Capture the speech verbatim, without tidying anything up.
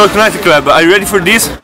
Talk Nightclub. Are you ready for this?